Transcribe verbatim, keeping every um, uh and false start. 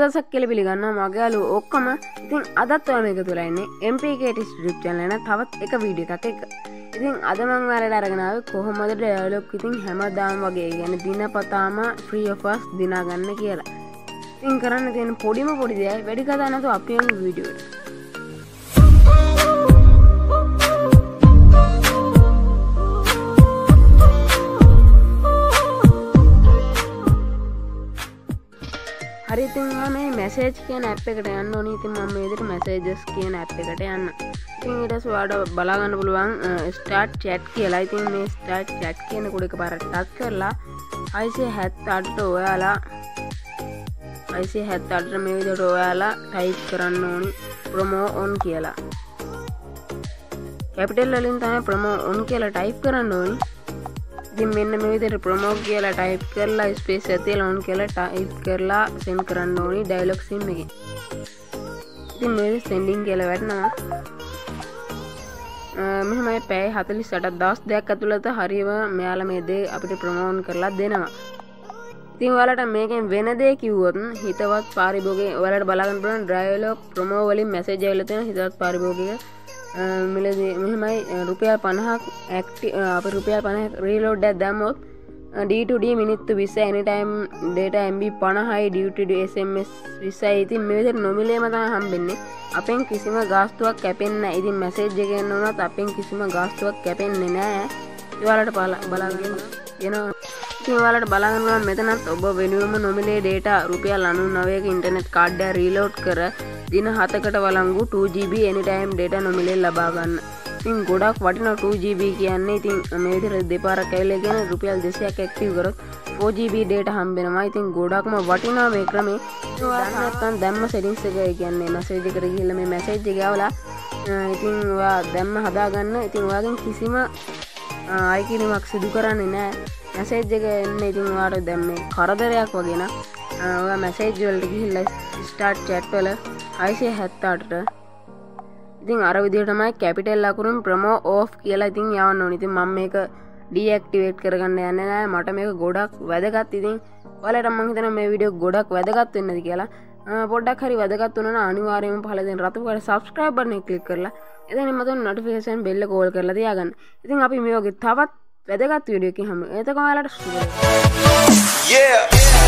ಉಪದಸಕ್ಕೆ ಬಿಳಿಗನ್ನ ಮಗಲು ಒಕ್ಕಮ ඉතින් අදත් ඔයා මේක තුලා ඉන්නේ M P K YouTube channel එක තවත් එක වීඩියෝ එකක් එක. ඉතින් අද මම ඔයාලට අරගෙන ආවේ කොහොමද dialog ඉතින් හැමදාම වගේ يعني දිනපතාම free of us දිනා ගන්න කියලා. ඉතින් කරන්න තියෙන පොඩිම පොඩි දෙයයි වැඩි කතා නැතුව අපි යමු වීඩියෝ එකට. හරි ඉතින් මම මේ මැසේජ් කියන ඇප් එකට යන්න ඕනේ. ඉතින් මම මේ විදිහට මැසේජස් කියන ඇප් එකට යන්න. ඉතින් ඊට පස්සේ ඔයාලට බලා ගන්න පුළුවන් ස්ටාර්ට් chat කියලා. ඉතින් මේ ස්ටාර්ට් chat කියන කොට එකපාරට ටච් කරලා හය හය අට ඔයාලා හය හය අට මේ විදිහට ඔයාලා ටයිප් කරන්න ඕනේ promo on කියලා. කැපිටල් වලින් තමයි promo on කියලා ටයිප් කරන්න ඕනේ. ඉතින් මෙන්න මේ විදිහට ප්‍රොමෝ කියලා ටයිප් කරලා ස්පේස් එක තියලා ඔන් කියලා ටයිප් කරලා send කරන්න ඕනි dialog sim එකේ. ඉතින් මේ sending කියලා වැටෙනවා. මෙහෙමයි පැය හතළිස් අටක් දවස් දෙකක් ඇතුළත හරියම මෙයාලා මේ දේ අපිට ප්‍රොමෝට් කරලා දෙනවා. ඉතින් ඔයාලට මේකෙන් වෙන දේ කිව්වොත් හිතවත් පාරිභෝගික ඔයාලට බලාගන්න පුළුවන් dialog promo වලින් message ඇවිල්ලා තියෙන හිතවත් පාරිභෝගික මිලදී මෙහෙමයි රුපියල් පනහක් ඇක්ටිව් අපේ රුපියල් පනහක් රීලෝඩ් එකක් දැම්මොත් D to D මිනිත්තු විස්සයි any time data M B පනහයි D to D S M S විස්සයි. ඉතින් මේ විදිහට නොමිලේම තමයි හම්බෙන්නේ. අපෙන් කිසිම ගාස්තුවක් කැපෙන්නේ නැහැ. ඉතින් මැසේජ් එක එන්න උනත් අපෙන් කිසිම ගාස්තුවක් කැපෙන්නේ නැහැ. ඔයාලට බලාගෙන එනවා. ඉතින් ඔයාලට බලාගෙන නම් මෙතනත් ඔබ වෙනුවෙන්ම නොමිලේ data රුපියල් අනූනවය ක ඉන්ටර්නෙට් කාඩ් එක රීලෝඩ් කර दिन හතකට වළංගු two G B any time data නොමිලේ ලබා ගන්න. ඉතින් ගොඩක් වටිනා two G B කියන්නේ ඉතින් මේ විතර දෙපාරක් කැවිලා කියන රුපියල් දෙසීයක් ඇක්ටිව් කරොත් four G B data හම්බෙනවා. ඉතින් ගොඩක්ම වටිනා මේ ක්‍රමේ. දැන් නැත්තම් දැම්ම settings එක කියන්නේ message එකට ගිහිල්ලා මේ message එක ආවලා ඉතින් ඔයා දැම්ම හදා ගන්න. ඉතින් ඔයාගෙන් කිසිම අයිකිරීමක් සිදු කරන්නේ නැහැ. message එක එන්නේ ඉතින් ඔයාට දැන් මේ කරදරයක් වගේ නා ඔයා message වලට ගිහිල්ලා start chat වල හය හය අට ඉතින් අර විදිහටමයි කැපිටල් ලකුණුන් ප්‍රොමෝ ඕෆ් කියලා ඉතින් යවන්න ඕනේ. ඉතින් මම මේක ඩීඇක්ටිවේට් කරගන්න යන්නේ නැහැ. මට මේක ගොඩක් වැදගත්. ඉතින් ඔයාලට මම හිතනවා මේ වීඩියෝ ගොඩක් වැදගත් වෙන්නද කියලා. පොඩ්ඩක් හරි වැදගත් වුණා නම් අනිවාර්යයෙන්ම පහල දෙන රතු කොට subscribe button එක click කරලා එතනින් මතන notification bell එක ඕල් කරලා තියාගන්න. ඉතින් අපි මේ වගේ තවත් වැදගත් වීඩියෝ එකකින් හමු. එතකොට ඔයාලට yeah